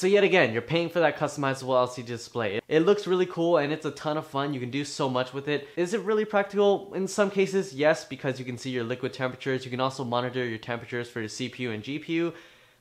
So yet again, you're paying for that customizable LCD display. It looks really cool and it's a ton of fun. You can do so much with it. Is it really practical? In some cases, yes, because you can see your liquid temperatures. You can also monitor your temperatures for your CPU and GPU.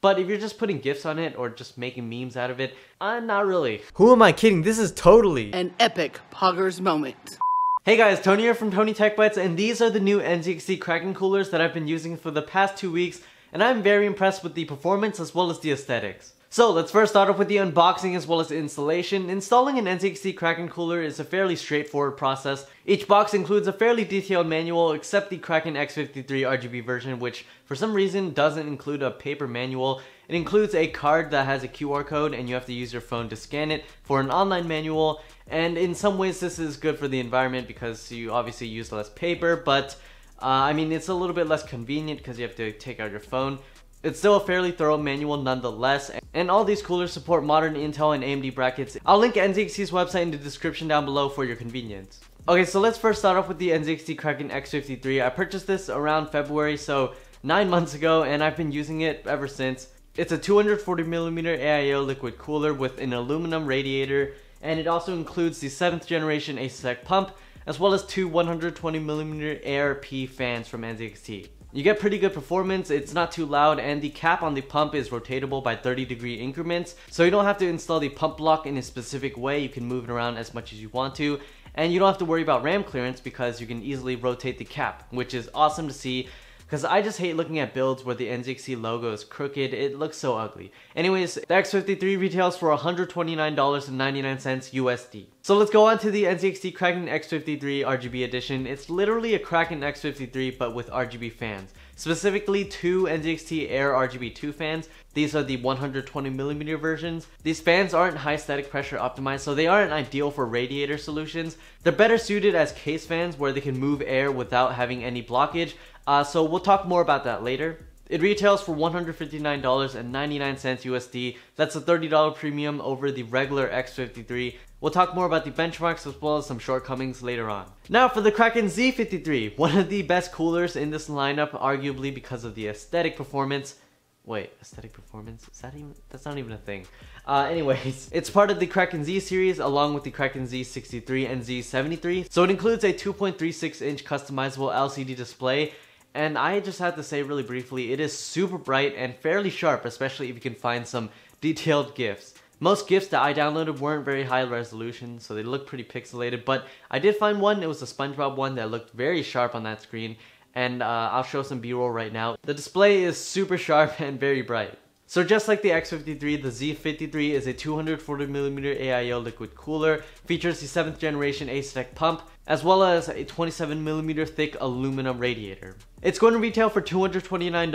But if you're just putting GIFs on it or just making memes out of it, not really. Who am I kidding? This is totally an epic poggers moment. Hey guys, Tony here from Tony Tech Bytes, and these are the new NZXT Kraken coolers that I've been using for the past 2 weeks, and I'm very impressed with the performance as well as the aesthetics. So let's first start off with the unboxing as well as the installation. Installing an NZXT Kraken cooler is a fairly straightforward process. Each box includes a fairly detailed manual except the Kraken X53 RGB version, which for some reason doesn't include a paper manual. It includes a card that has a QR code and you have to use your phone to scan it for an online manual. And in some ways this is good for the environment because you obviously use less paper, but I mean it's a little bit less convenient because you have to take out your phone. It's still a fairly thorough manual nonetheless, and all these coolers support modern Intel and AMD brackets. I'll link NZXT's website in the description down below for your convenience. Okay, so let's first start off with the NZXT Kraken X53. I purchased this around February, so 9 months ago, and I've been using it ever since. It's a 240mm AIO liquid cooler with an aluminum radiator, and it also includes the 7th generation Asetek pump, as well as two 120mm ARP fans from NZXT. You get pretty good performance, it's not too loud, and the cap on the pump is rotatable by 30-degree increments, so you don't have to install the pump block in a specific way. You can move it around as much as you want to, and you don't have to worry about RAM clearance because you can easily rotate the cap, which is awesome to see because I just hate looking at builds where the NZXT logo is crooked. It looks so ugly. Anyways, the X53 retails for $129.99 USD. So let's go on to the NZXT Kraken X53 RGB edition. It's literally a Kraken X53 but with RGB fans. Specifically two NZXT Aer RGB2 fans. These are the 120mm versions. These fans aren't high static pressure optimized, so they aren't ideal for radiator solutions. They're better suited as case fans where they can move air without having any blockage. So we'll talk more about that later. It retails for $159.99 USD. That's a $30 premium over the regular X53. We'll talk more about the benchmarks as well as some shortcomings later on. Now for the Kraken Z53, one of the best coolers in this lineup, arguably because of the aesthetic performance. Wait, aesthetic performance? Is that even? That's not even a thing. Anyways, it's part of the Kraken Z series along with the Kraken Z63 and Z73. So it includes a 2.36-inch customizable LCD display. And I just have to say really briefly, it is super bright and fairly sharp, especially if you can find some detailed GIFs. Most GIFs that I downloaded weren't very high resolution, so they look pretty pixelated, but I did find one. It was a SpongeBob one that looked very sharp on that screen, and I'll show some B-roll right now. The display is super sharp and very bright. So just like the X53, the Z53 is a 240mm AIO liquid cooler, features the 7th generation Asetek pump, as well as a 27mm thick aluminum radiator. It's going to retail for $229.99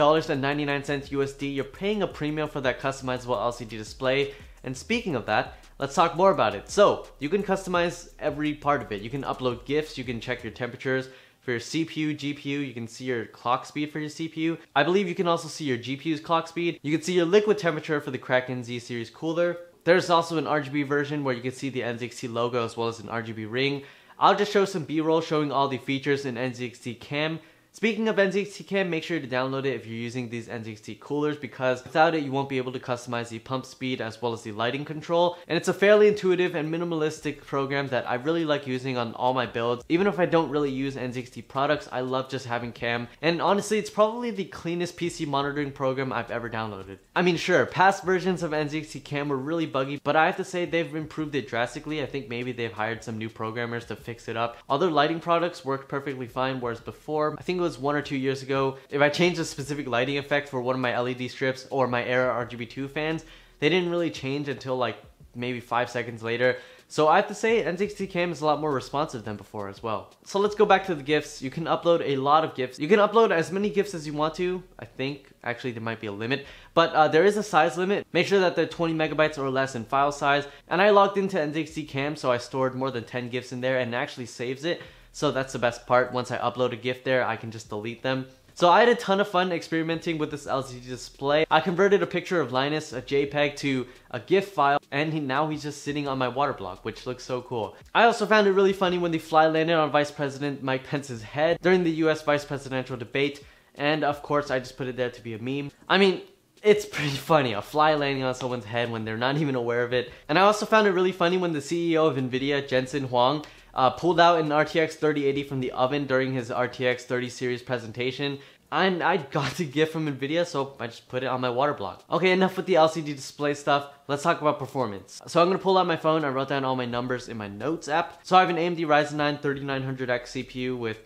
USD. You're paying a premium for that customizable LCD display. And speaking of that, let's talk more about it. So you can customize every part of it. You can upload GIFs, you can check your temperatures for your CPU, GPU, you can see your clock speed for your CPU. I believe you can also see your GPU's clock speed. You can see your liquid temperature for the Kraken Z series cooler. There's also an RGB version where you can see the NZXT logo as well as an RGB ring. I'll just show some B-roll showing all the features in NZXT Cam. Speaking of NZXT Cam, make sure to download it if you're using these NZXT coolers because without it you won't be able to customize the pump speed as well as the lighting control, and it's a fairly intuitive and minimalistic program that I really like using on all my builds. Even if I don't really use NZXT products, I love just having Cam, and honestly it's probably the cleanest PC monitoring program I've ever downloaded. I mean sure, past versions of NZXT Cam were really buggy, but I have to say they've improved it drastically. I think maybe they've hired some new programmers to fix it up. All their lighting products worked perfectly fine, whereas before, I think it was 1 or 2 years ago, if I changed a specific lighting effect for one of my LED strips or my Aer RGB2 fans, they didn't really change until like maybe 5 seconds later. So I have to say NZXT Cam is a lot more responsive than before as well. So let's go back to the GIFs. You can upload a lot of GIFs. You can upload as many GIFs as you want to, I think. Actually, there might be a limit, but there is a size limit. Make sure that they're 20 megabytes or less in file size. And I logged into NZXT Cam, so I stored more than 10 GIFs in there and actually saves it. So that's the best part. Once I upload a GIF there, I can just delete them. So I had a ton of fun experimenting with this LCD display. I converted a picture of Linus, a JPEG, to a GIF file, and now he's just sitting on my water block, which looks so cool. I also found it really funny when the fly landed on Vice President Mike Pence's head during the US vice presidential debate, and of course I just put it there to be a meme. I mean, It's pretty funny, a fly landing on someone's head when they're not even aware of it. And I also found it really funny when the CEO of Nvidia, Jensen Huang, pulled out an RTX 3080 from the oven during his RTX 30 series presentation. And I got the GIF from Nvidia, so I just put it on my water block. Okay, enough with the LCD display stuff. Let's talk about performance. So I'm gonna pull out my phone. I wrote down all my numbers in my notes app. So I have an AMD Ryzen 9 3900X CPU with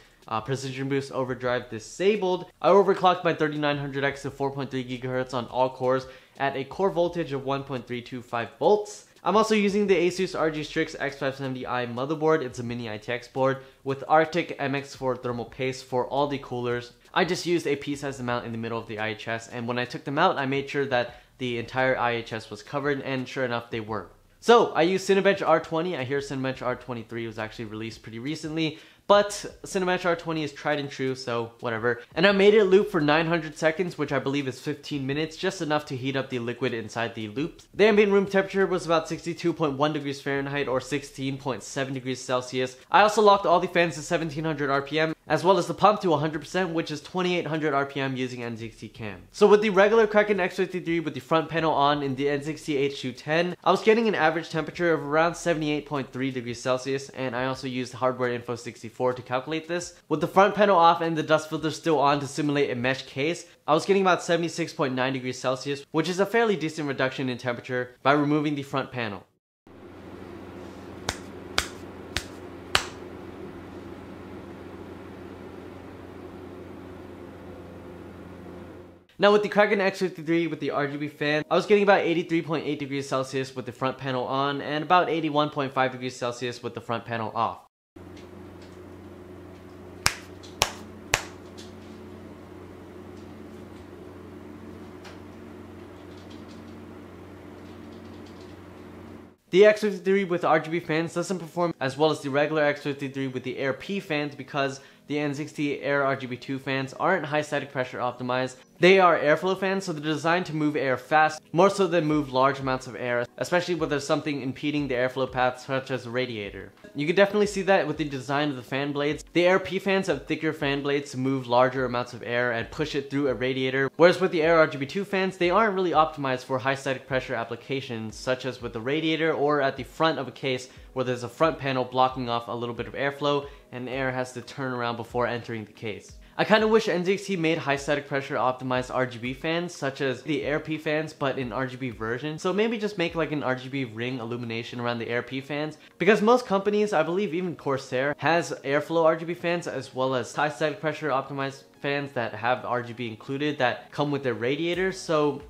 precision boost overdrive disabled. I overclocked my 3900X to 4.3 gigahertz on all cores at a core voltage of 1.325 volts. I'm also using the Asus RG Strix X570i motherboard. It's a mini ITX board with Arctic MX4 thermal paste for all the coolers. I just used a pea-sized amount in the middle of the IHS, and when I took them out, I made sure that the entire IHS was covered, and sure enough, they were. So I used Cinebench R20. I hear Cinebench R23 was actually released pretty recently, but Cinebench R20 is tried and true, so whatever. And I made it loop for 900 seconds, which I believe is 15 minutes, just enough to heat up the liquid inside the loop. The ambient room temperature was about 62.1 degrees Fahrenheit or 16.7 degrees Celsius. I also locked all the fans to 1700 RPM, as well as the pump to 100%, which is 2800 RPM using NZXT cam. So with the regular Kraken X53 with the front panel on in the NZXT H210, I was getting an average temperature of around 78.3 degrees Celsius, and I also used Hardware Info 64 to calculate this. With the front panel off and the dust filter still on to simulate a mesh case, I was getting about 76.9 degrees Celsius, which is a fairly decent reduction in temperature by removing the front panel. Now with the Kraken X53 with the RGB fan, I was getting about 83.8 degrees Celsius with the front panel on and about 81.5 degrees Celsius with the front panel off. The X53 with RGB fans doesn't perform as well as the regular X53 with the ARP fans because the N60 Aer RGB2 fans aren't high static pressure optimized. They are airflow fans, so they're designed to move air fast, more so than move large amounts of air, especially when there's something impeding the airflow path, such as a radiator. You can definitely see that with the design of the fan blades. The ARP fans have thicker fan blades to move larger amounts of air and push it through a radiator, whereas with the Aer RGB2 fans, they aren't really optimized for high static pressure applications, such as with a radiator or at the front of a case where there's a front panel blocking off a little bit of airflow and air has to turn around before entering the case. I kind of wish NZXT made high static pressure optimized RGB fans such as the ARP fans but in RGB version, so maybe just make like an RGB ring illumination around the ARP fans, because most companies, I believe even Corsair, has airflow RGB fans as well as high static pressure optimized fans that have RGB included that come with their radiators, so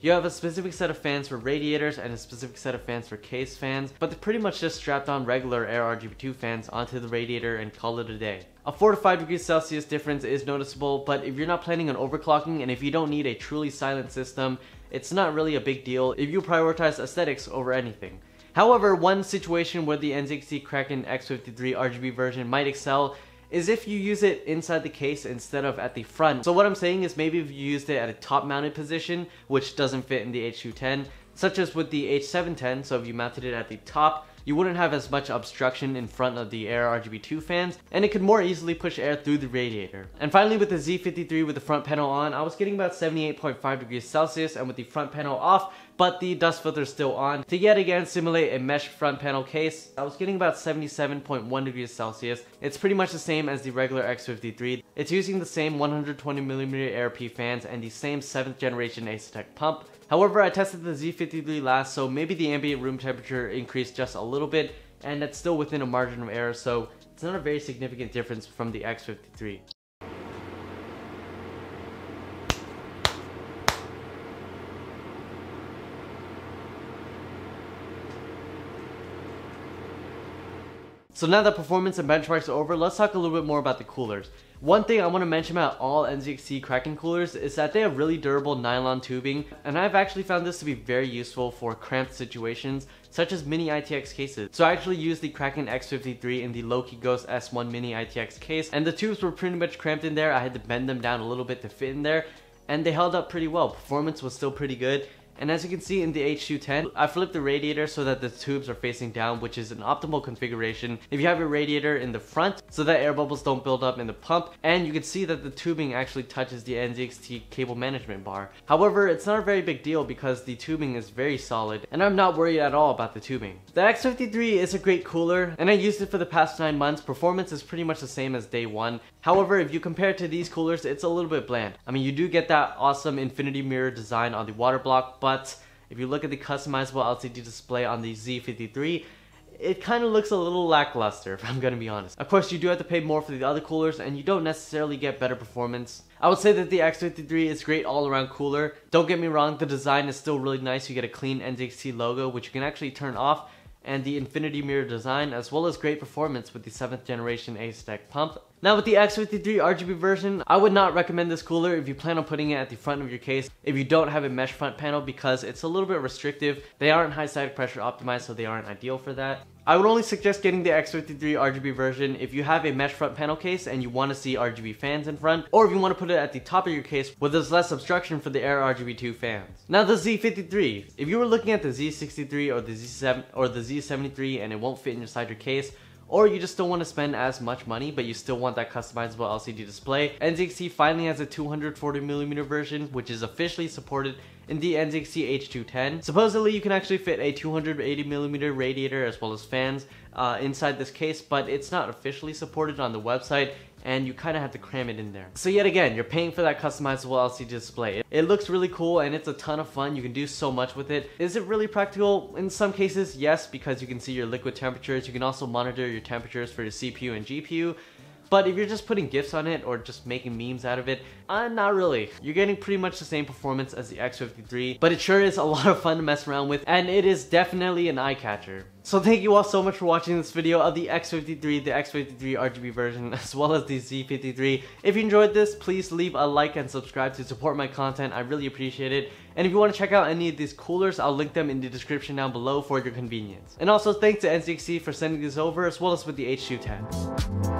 you have a specific set of fans for radiators and a specific set of fans for case fans, but they pretty much just strapped on regular Aer RGB2 fans onto the radiator and call it a day. A 4 to 5 degrees Celsius difference is noticeable, but if you're not planning on overclocking and if you don't need a truly silent system, it's not really a big deal if you prioritize aesthetics over anything. However, one situation where the NZXT Kraken X53 RGB version might excel is if you use it inside the case instead of at the front. So what I'm saying is maybe if you used it at a top mounted position, which doesn't fit in the H210, such as with the H710, so if you mounted it at the top, you wouldn't have as much obstruction in front of the Aer RGB2 fans, and it could more easily push air through the radiator. And finally with the Z53 with the front panel on, I was getting about 78.5 degrees Celsius, and with the front panel off, but the dust filter still on, to yet again simulate a mesh front panel case, I was getting about 77.1 degrees Celsius. It's pretty much the same as the regular X53. It's using the same 120mm ARP fans and the same 7th generation Asetek pump. However, I tested the Z53 last, so maybe the ambient room temperature increased just a little bit, and that's still within a margin of error, so it's not a very significant difference from the X53. So now that performance and benchmarks are over, let's talk a little bit more about the coolers. One thing I want to mention about all NZXT Kraken coolers is that they have really durable nylon tubing, and I've actually found this to be very useful for cramped situations, such as mini ITX cases. So I actually used the Kraken X53 in the Loki Ghost S1 mini ITX case, and the tubes were pretty much cramped in there. I had to bend them down a little bit to fit in there, and they held up pretty well. Performance was still pretty good, And as you can see in the H210, I flipped the radiator so that the tubes are facing down, which is an optimal configuration if you have your radiator in the front so that air bubbles don't build up in the pump. And you can see that the tubing actually touches the NZXT cable management bar. However, it's not a very big deal because the tubing is very solid and I'm not worried at all about the tubing. The X53 is a great cooler and I used it for the past 9 months. Performance is pretty much the same as day one. However, if you compare it to these coolers, it's a little bit bland. I mean, you do get that awesome infinity mirror design on the water block, but if you look at the customizable LCD display on the Z53, it kind of looks a little lackluster, if I'm gonna be honest. Of course, you do have to pay more for the other coolers and you don't necessarily get better performance. I would say that the X53 is great all-around cooler. Don't get me wrong, the design is still really nice. You get a clean NZXT logo, which you can actually turn off, and the infinity mirror design, as well as great performance with the 7th generation Asetek pump. Now with the X53 RGB version, I would not recommend this cooler if you plan on putting it at the front of your case if you don't have a mesh front panel, because it's a little bit restrictive. They aren't high side pressure optimized, so they aren't ideal for that. I would only suggest getting the X53 RGB version if you have a mesh front panel case and you want to see RGB fans in front, or if you want to put it at the top of your case where there's less obstruction for the Aer RGB2 fans. Now the Z53. If you were looking at the Z63 or the Z7 or the Z73 and it won't fit inside your case, or you just don't want to spend as much money but you still want that customizable LCD display, NZXT finally has a 240mm version, which is officially supported in the NZXT H210. Supposedly you can actually fit a 280mm radiator as well as fans inside this case, but it's not officially supported on the website and you kind of have to cram it in there. So yet again, you're paying for that customizable LCD display. It looks really cool and it's a ton of fun. You can do so much with it. Is it really practical? In some cases, yes, because you can see your liquid temperatures. You can also monitor your temperatures for your CPU and GPU. But if you're just putting GIFs on it or just making memes out of it, not really. You're getting pretty much the same performance as the X53, but it sure is a lot of fun to mess around with, and it is definitely an eye catcher. So thank you all so much for watching this video of the X53, the X53 RGB version, as well as the Z53. If you enjoyed this, please leave a like and subscribe to support my content. I really appreciate it. And if you want to check out any of these coolers, I'll link them in the description down below for your convenience. And also thanks to NZXT for sending these over, as well as with the H210.